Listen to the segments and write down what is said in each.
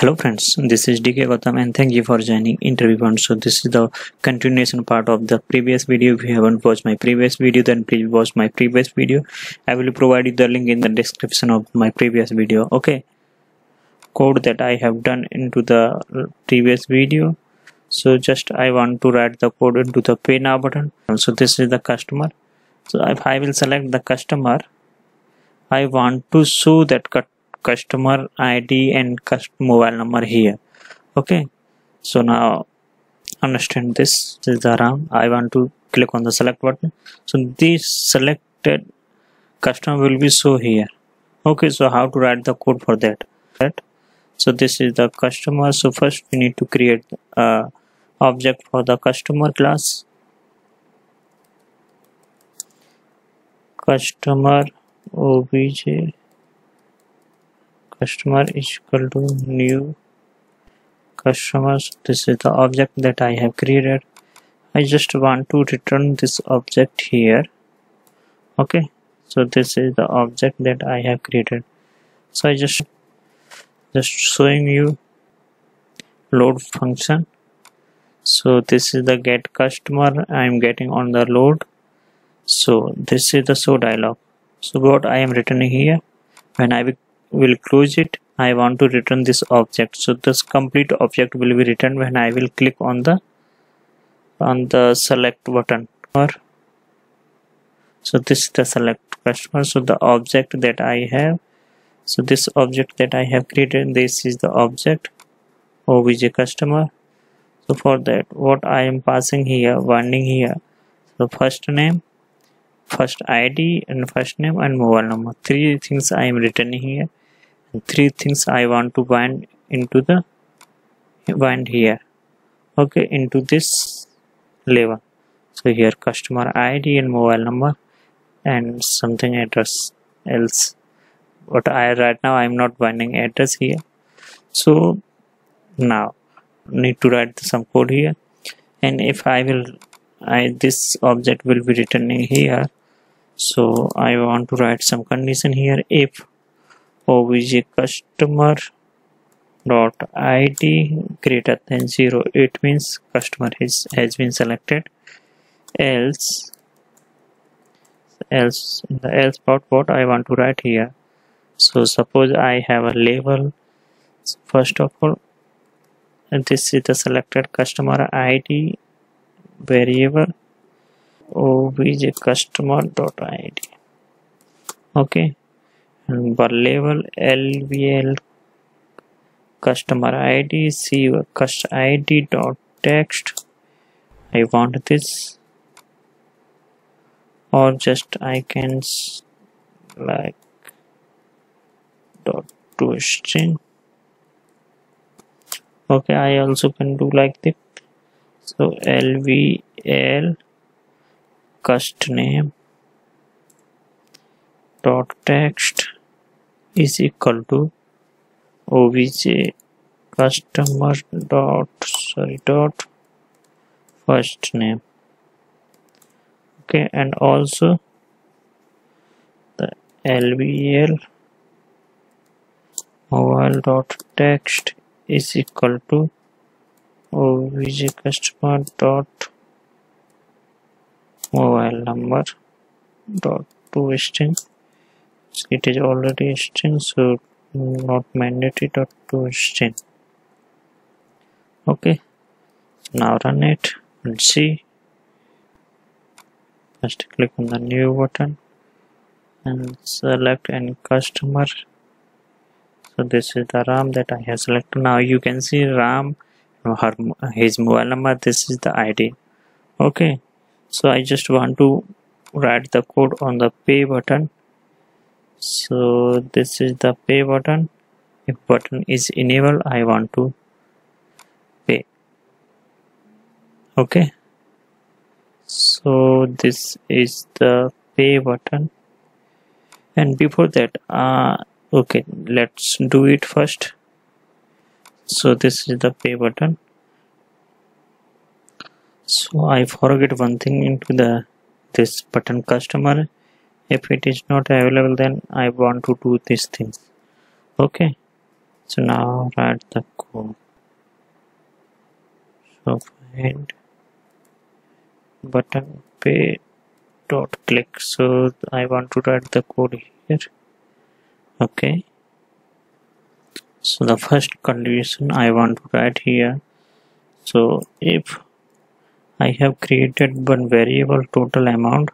Hello friends, this is DK Gautam and thank you for joining InterviewPoint. So this is the continuation part of the previous video. If you haven't watched my previous video, then please watch my previous video. I will provide you the link in the description of my previous video. Okay, code that I have done into the previous video. So just I want to write the code into the pay now button. So this is the customer. So if I will select the customer, I want to show that customer ID and mobile number here. Okay, so now understand this. This is Ram. I want to click on the select button. So this selected customer will be show here. Okay, so how to write the code for that? So this is the customer. So first we need to create object for the customer class. Customer obj. Customer is equal to new customers. This is the object that I have created. I just want to return this object here. Okay, so this is the object that I have created. So I just showing you load function. So this is the get customer. I am getting on the load. So this is the show dialog. So what I am returning here, when I will close it, I want to return this object. So this complete object will be returned when I will click on the select button. So this is the select customer. So the object that I have, so this object that I have created, this is the object obj customer. So for that, what I am passing here, warning here, so first name, first ID and first name and mobile number. Three things I am returning here. Three things I want to bind into the here. Okay, into this level. So here customer ID and mobile number and something address else. But I right now I am not binding address here. So now need to write some code here. And if I will, this object will be returning here. So I want to write some condition here. If obj customer dot id greater than 0, it means customer has been selected. Else, in the else part, what I want to write here. So suppose I have a label. First of all, this is the selected customer ID variable obj customer dot id. Okay, and bar label lbl customer id cust id dot text. I want this, or just I can like dot to string. Okay, I also can do like this. So lvl cust name dot text is equal to obj customer dot first name. Okay, and also the lvl mobile dot text is equal to obj customer dot mobile number dot to string. It is already string, so not mandatory dot to string. Okay, now run it and see. First click on the new button and select any customer. So this is the Ram that I have selected. Now you can see Ram, his mobile number, this is the ID. Okay, so I just want to write the code on the pay button. So this is the pay button. If button is enabled, I want to pay. Okay, so this is the pay button. And before that, okay, let's do it first. So this is the pay button. So I forget one thing into the this button customer. If it is not available, then I want to do these things. Okay, So now write the code. So find button pay dot click. So I want to write the code here. Okay. So the first condition I want to write here. So if I have created one variable total amount,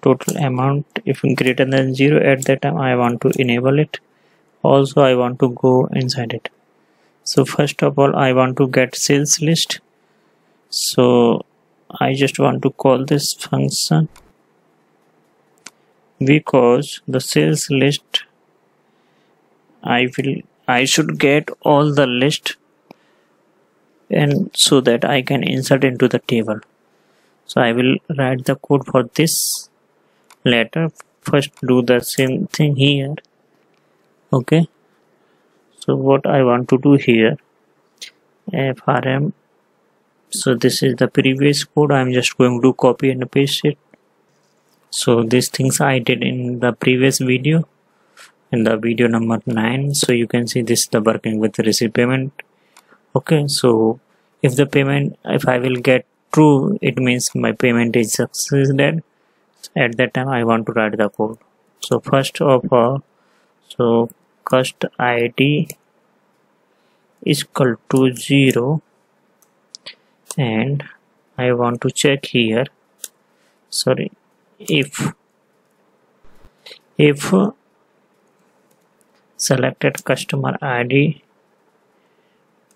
total amount if greater than 0, at that time I want to enable it. Also I want to go inside it. So first of all I want to get sales list. So I just want to call this function, because the sales list I should get all the list, and so that I can insert into the table. So I will write the code for this later. First do the same thing here. Okay. So what I want to do here, frm. So this is the previous code. I'm just going to copy and paste it. So these things I did in the previous video, in the video number 9. So you can see this is the working with the receive payment. Okay. So if the payment, if I will get true, it means my payment is succeeded. At that time I want to write the code. So first of all, so cost ID is equal to 0, and I want to check here, sorry, if selected customer ID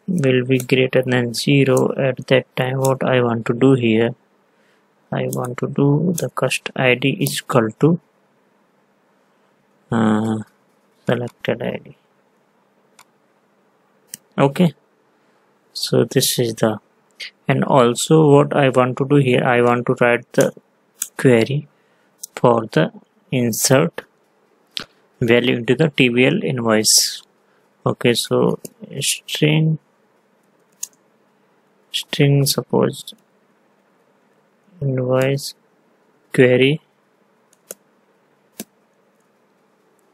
will be greater than 0, at that time what I want to do here, I want to do the cost ID is equal to selected ID. Okay, so this is the, and also what I want to do here, I want to write the query for the insert value into the TBL invoice. Okay, so string suppose invoice query.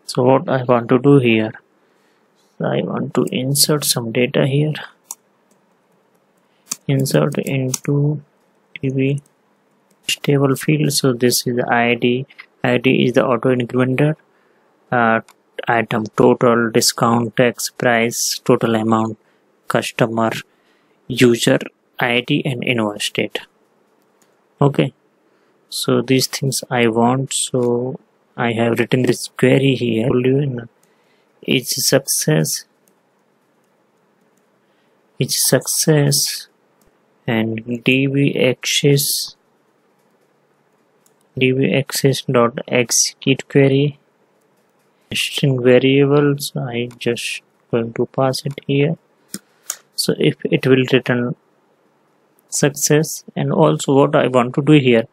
So what I want to do here, I want to insert some data here, insert into TB table field. So this is the ID is the auto incrementer, item total, discount, tax, price, total amount, customer, user ID, and invoice date. Okay, so these things I want. So I have written this query here. Each success and db access dot execute query, string variables. I just going to pass it here. So if it will return success, and also what I want to do here,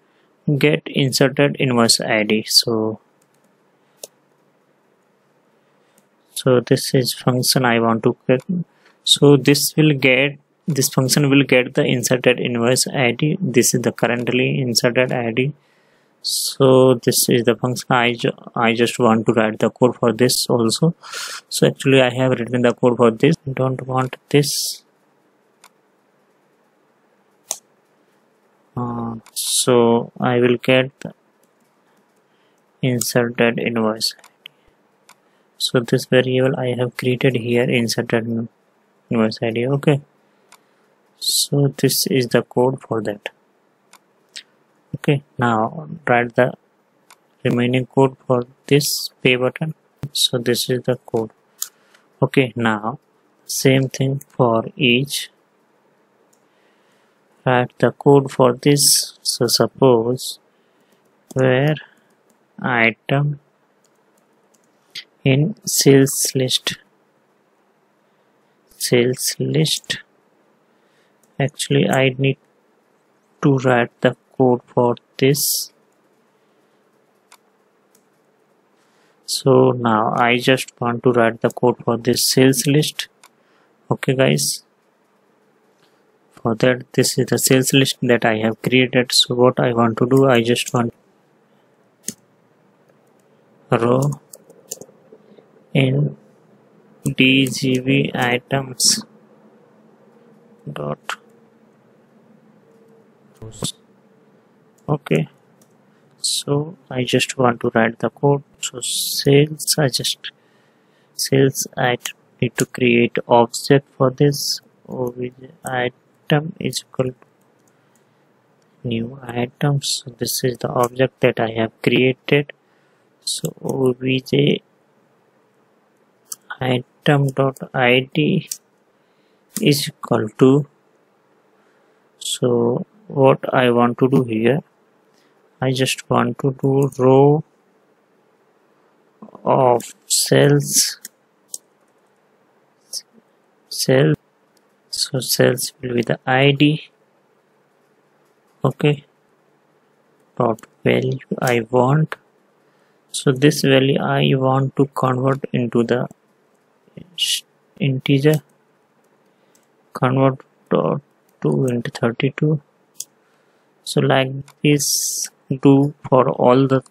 get inserted invoice ID. So this is function I want to get. So this function will get the inserted invoice ID. This is the currently inserted ID. So this is the function I just want to write the code for this also. So actually I have written the code for this. Don't want this. So I will get the inserted invoice. So this variable I have created here, inserted invoice ID. Okay. So this is the code for that. Okay, now write the remaining code for this pay button. So this is the code. Okay, now same thing for each. Write the code for this. So suppose where item in sales list. Actually I need to write the code for this. So now I just want to write the code for this sales list. Okay guys, for that this is the sales list that I have created. So what I want to do, I just want row in DGV items dot post. Okay, so I just want to write the code. So sales, I need to create object for this, with item is equal to new item. So this is the object that I have created. So obj item dot id is equal to, so what I want to do here, I just want to do row of cells, so cells will be the id, okay, dot value I want. So this value I want to convert into the integer, convert dot to into 32. So like this, do for all the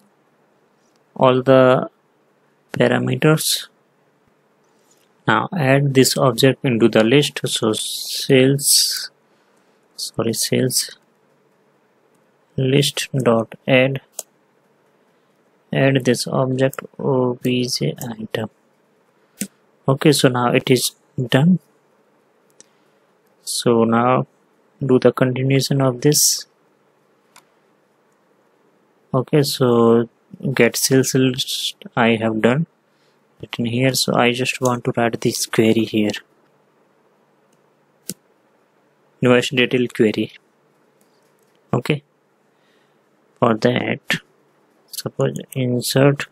parameters. Now add this object into the list. So sales list dot add this object obj item. Okay, so now it is done. So now do the continuation of this. Okay, so get sales list I have done written here. So I just want to write this query here, invoice detail query. Okay, for that suppose insert.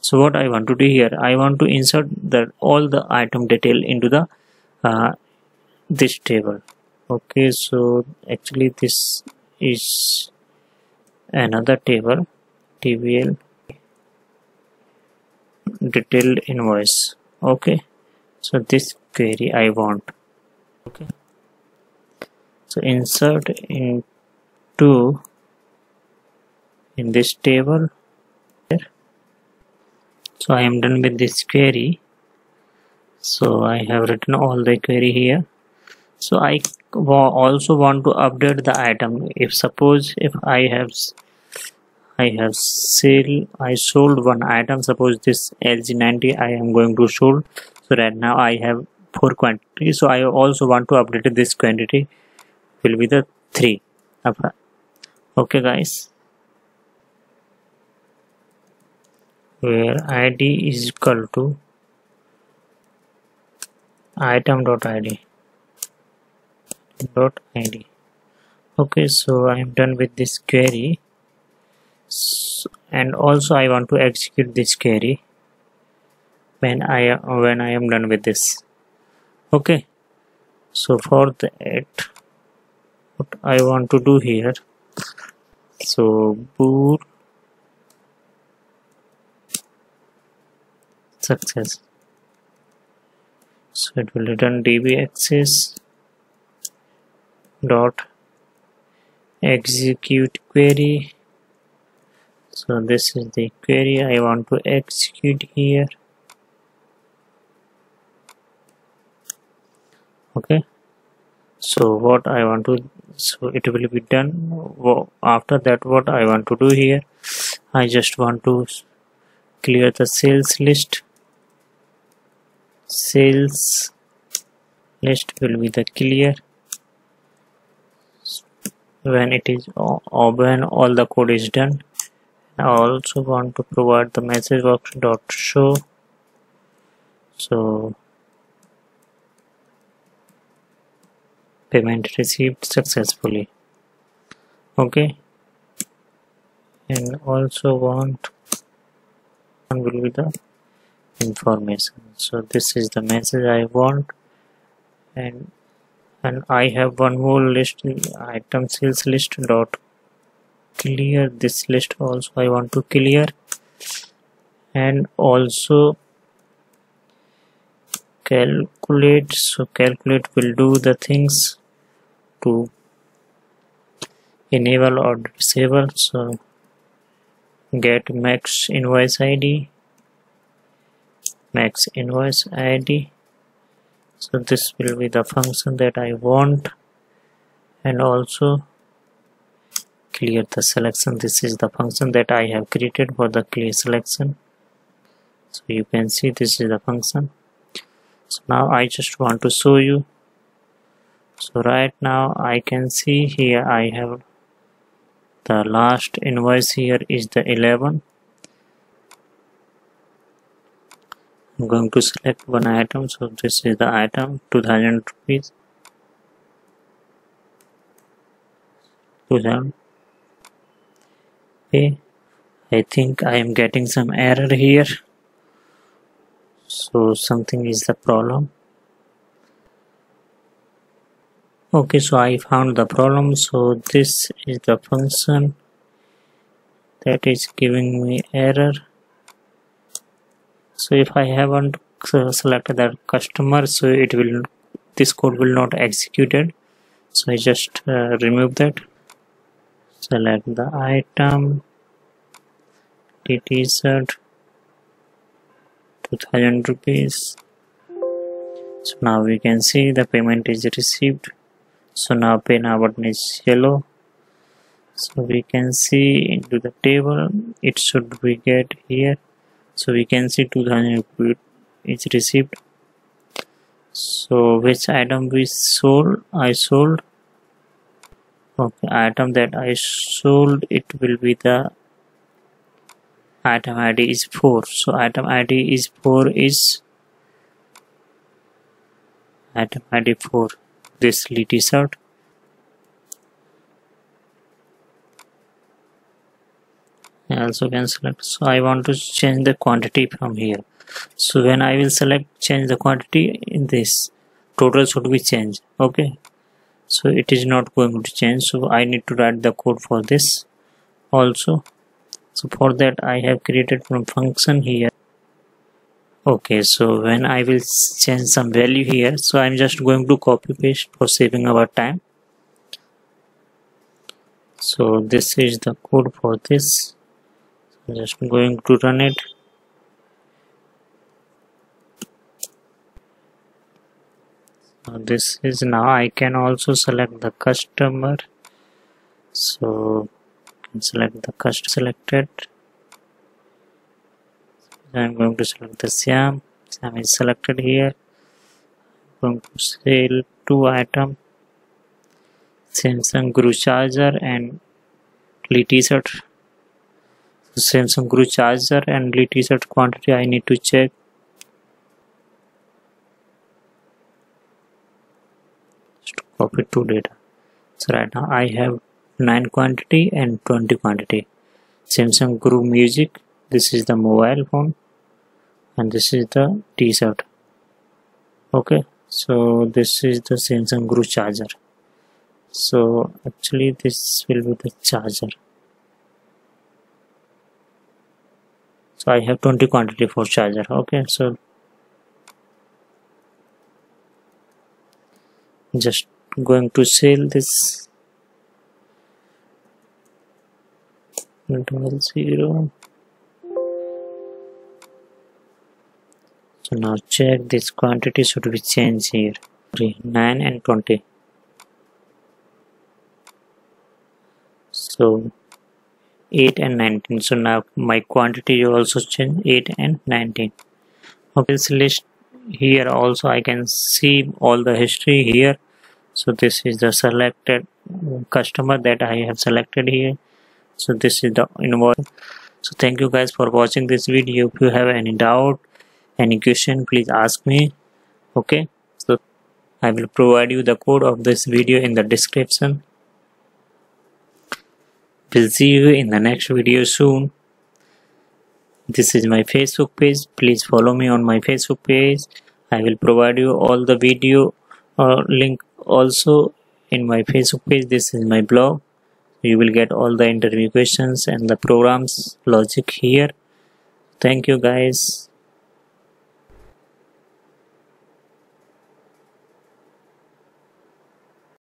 So what I want to do here, I want to insert that all the item detail into the this table. Okay, so actually this is another table, TBL detailed invoice. Okay, so this query I want. Okay, so insert into in this table here. So I am done with this query. So I have written all the query here. So I also want to update the item. If suppose if I have sold one item, suppose this LG90 I am going to sold. So right now I have 4 quantities. So I also want to update this quantity will be the 3. Okay guys, where ID is equal to item.id. Okay, so I am done with this query. And also I want to execute this query when I am done with this. Okay, so for that what I want to do here, so bool success, so it will return db_access dot execute query. So this is the query I want to execute here. Okay, so what I want to, so it will be done. After that what I want to do here, I just want to clear the sales list. Sales list will be the clear. When it is when all the code is done, I also want to provide the message box dot show. So payment received successfully. Okay, and also want one will be the information. So this is the message I want, and I have one more list, item sales list dot clear. This list also I want to clear, and also calculate. So calculate will do the things to enable or disable. So get max invoice ID. So this will be the function that I want, and also clear the selection. This is the function that I have created for the clear selection. So you can see this is the function. So now I just want to show you. So right now I can see here I have the last invoice, here is the 11. I'm going to select one item, so this is the item 2000 rupees. 2000. Okay, I think I am getting some error here, so something is the problem. Okay, so I found the problem. So this is the function that is giving me error. So if I haven't selected that customer, so it will, this code will not executed. So I just remove that. Select the item TTZ 2000 rupees. So now we can see the payment is received. So now pay now button is yellow. So we can see into the table, it should be get here. So we can see 2000 is received. So which item we sold? I sold. Okay, item that I sold, it will be the item ID is 4. So item ID is 4 is item ID 4. This Lee T-shirt. I also can select. So I want to change the quantity from here. So when I will select change the quantity in this, total should be changed. Okay. So it is not going to change. So I need to write the code for this also. So for that I have created one function here. Okay, so when I will change some value here, so I'm just going to copy paste for saving our time. So this is the code for this. I'm just going to run it. So this is, now I can also select the customer. So select the customer selected. I'm going to select the Siam. Siam is selected here. I'm going to sell 2 items, Samsung Guru Charger and Lee T-shirt. So Samsung Guru Charger and Lee T-shirt quantity I need to check. Just copy 2 data. So right now I have 9 quantity and 20 quantity. Samsung Guru Music. This is the mobile phone and this is the T-shirt. Okay, so this is the Samsung Guru Charger. So actually this will be the charger. So I have 20 quantity for charger. Okay, so just going to sell this 0. So now check this quantity should be changed here. 9 and 20. So 8 and 19. So now my quantity also change 8 and 19. Okay, this list here also I can see all the history here. So this is the selected customer that I have selected here. So this is the invoice. So thank you guys for watching this video. If you have any doubt, any question, please ask me. Okay, so I will provide you the code of this video in the description. We'll see you in the next video soon. This is my Facebook page. Please follow me on my Facebook page. I will provide you all the video link also in my Facebook page. This is my blog. You will get all the interview questions and the programs logic here. Thank you guys.